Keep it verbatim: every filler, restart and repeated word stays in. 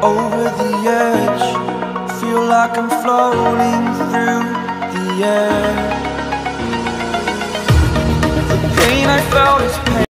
Over the edge, feel like I'm floating through the air. The pain I felt is pain.